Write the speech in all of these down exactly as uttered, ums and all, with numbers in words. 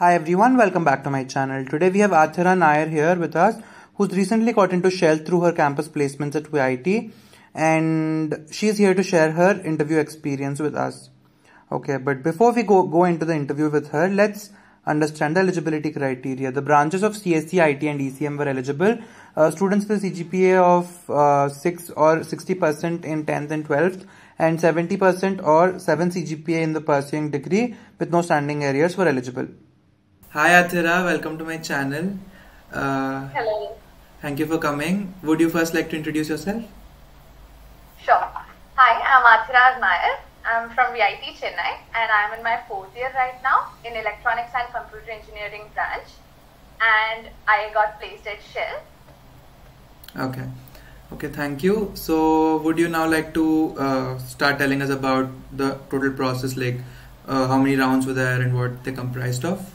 Hi everyone, welcome back to my channel. Today we have Athira Nair here with us, who's recently got into Shell through her campus placements at V I T, and she's here to share her interview experience with us. Okay, but before we go, go into the interview with her, let's understand the eligibility criteria. The branches of C S C, I T and E C M were eligible. Uh, students with C G P A of uh, six or sixty percent in tenth and twelfth and seventy percent or seven C G P A in the pursuing degree with no standing arrears were eligible. Hi Athira, welcome to my channel. Uh, Hello. Thank you for coming. Would you first like to introduce yourself? Sure. Hi, I'm Athira Nair. I'm from V I T Chennai and I'm in my fourth year right now in Electronics and Computer Engineering branch, and I got placed at Shell. Okay. Okay, thank you. So would you now like to uh, start telling us about the total process, like uh, how many rounds were there and what they comprised of?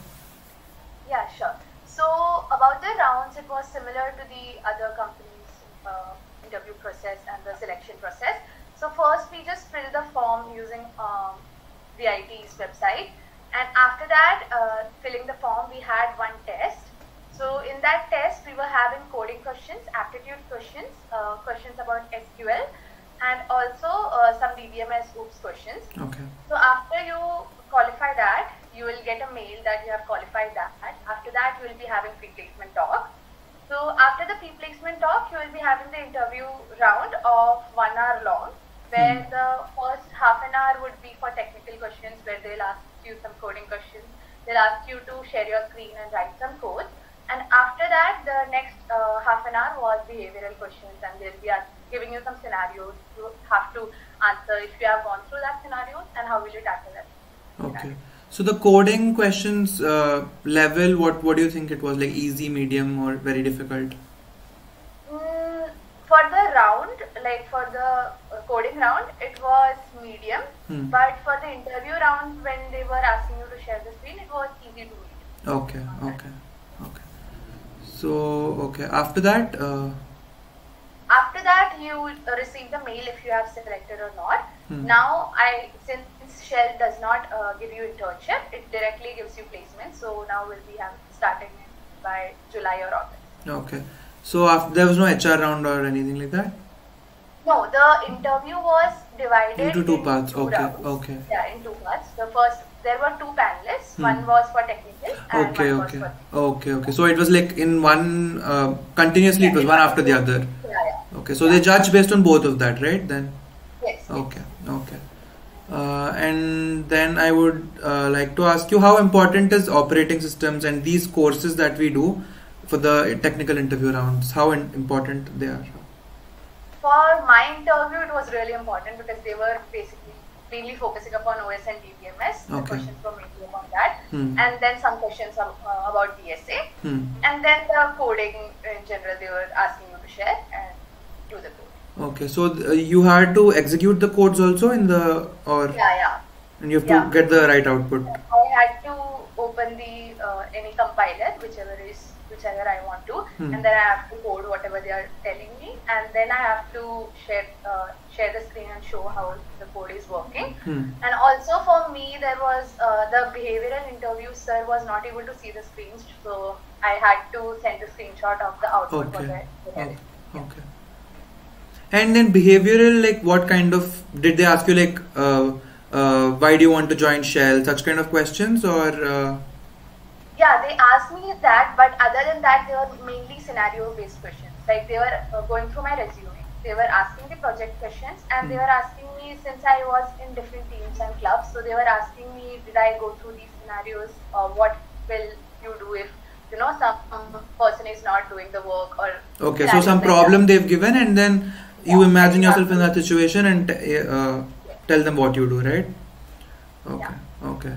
Yeah, sure. So about the rounds, it was similar to the other companies' uh, interview process and the selection process. So first we just filled the form using um, V I T's website, and after that uh, filling the form we had one test. So in that test we were having coding questions, aptitude questions, uh, questions about S Q L, and also uh, some D B M S OOPS questions. Okay. So after you qualify that, you will get a mail that you have qualified that. After that, you will be having pre-placement talk. So after the pre-placement talk, you will be having the interview round of one hour long, where mm. the first half an hour would be for technical questions, where they'll ask you some coding questions. They'll ask you to share your screen and write some code. And after that, the next uh, half an hour was behavioral questions, and they'll be giving you some scenarios. You have to answer if you have gone through that scenarios and how will you tackle it. Okay. So the coding questions uh, level, what what do you think it was, like easy, medium, or very difficult? Mm, for the round, like for the coding round, it was medium. Hmm. But for the interview round, when they were asking you to share the screen, it was easy to read. Okay, okay, okay. So okay, after that. Uh, After that, you receive the mail if you have selected or not. Hmm. Now, I since Shell does not uh, give you internship, it directly gives you placement. So now we'll be having, starting by July or August. Okay. So after, there was no H R round or anything like that? No, the interview was divided into two in parts. Two okay. Rounds. Okay. Yeah, in two parts. The first, there were two panelists. Hmm. One was for technical. And okay. One okay. Was for okay. Okay. So it was like in one uh, continuously. Yeah, it was one after the other. Yeah. Okay, so yeah. They judge based on both of that, right? Then, yes. Okay, okay. Uh, and then I would uh, like to ask you, how important is operating systems and these courses that we do for the technical interview rounds? How in important they are? For my interview, it was really important because they were basically mainly focusing upon O S and D B M S. The okay. questions were mainly about that, hmm. and then some questions uh, about D S A, hmm. and then the coding in general. They were asking you to share and. To the code. Okay, so uh, you had to execute the codes also in the or yeah yeah, and you have yeah. to get the right output. I had to open the uh, any compiler whichever is whichever I want to, hmm. and then I have to code whatever they are telling me, and then I have to share uh, share the screen and show how the code is working. Hmm. And also for me, there was uh, the behavioral interview sir was not able to see the screens, so I had to send a screenshot of the output. Okay. For the, for okay. The, yeah. okay. And then behavioral, like what kind of, did they ask you like, uh, uh, why do you want to join Shell, such kind of questions or? Uh... Yeah, they asked me that, but other than that, they were mainly scenario based questions. Like they were uh, going through my resume, they were asking the project questions, and they were asking me, since I was in different teams and clubs, so they were asking me, did I go through these scenarios or what will you do if? You know, some person is not doing the work or. Okay, so some problem they've given, and then you yeah, imagine yourself in that situation and uh, yeah. tell them what you do, right? Okay, yeah. okay,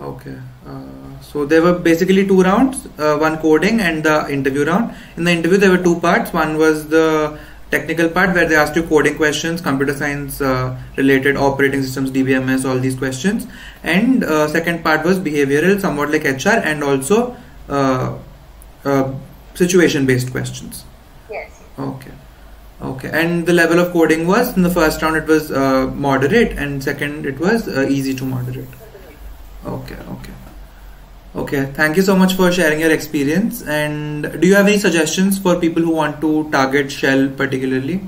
okay. Uh, so there were basically two rounds, uh, one coding and the interview round. In the interview, there were two parts. One was the technical part where they asked you coding questions, computer science uh, related, operating systems, D B M S, all these questions. And uh, second part was behavioral, somewhat like H R, and also uh, uh, situation based questions. Yes. Okay. Okay, and the level of coding was, in the first round it was uh, moderate, and second it was uh, easy to moderate. Okay, okay. Okay, thank you so much for sharing your experience. And do you have any suggestions for people who want to target Shell particularly?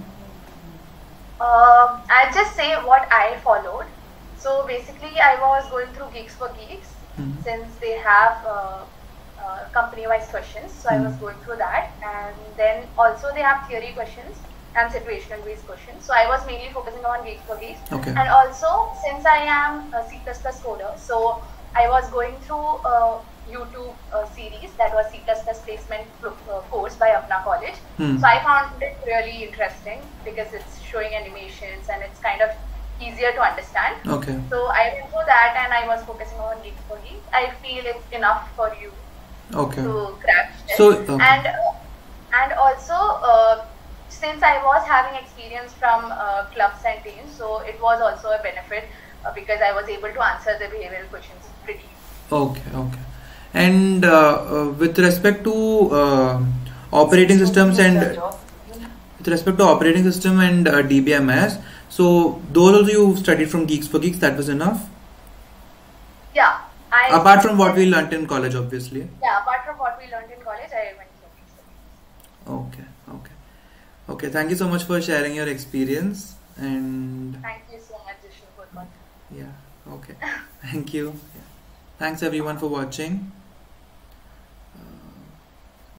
Uh, I'll just say what I followed. So basically, I was going through Geeks for Geeks, mm-hmm. since they have uh, uh, company-wise questions. So mm-hmm. I was going through that, and then also they have theory questions and situational-based questions. So I was mainly focusing on Geeks for Geeks, okay. and also since I am a C plus plus coder, so I was going through a YouTube uh, series that was C plus plus placement uh, course by Apna College. Hmm. So I found it really interesting because it's showing animations and it's kind of easier to understand. Okay. So I went through that and I was focusing on Geeks for Geeks. I feel it's enough for you okay. to crack it. So, okay. And, uh, and also, uh, since I was having experience from uh, clubs and teams, so it was also a benefit because I was able to answer the behavioral questions pretty easily. Okay, okay. And uh, uh, with respect to uh, operating systems and with respect to operating system and uh, D B M S, so those also you studied from Geeks for Geeks, that was enough? Yeah. I apart from what we learnt in college, obviously. Yeah, apart from what we learnt in college, I went to Geeks for Geeks. Okay, okay. Okay, thank you so much for sharing your experience. And thank you so much, Jishnu. Yeah, okay. Thank you. Yeah. Thanks everyone for watching.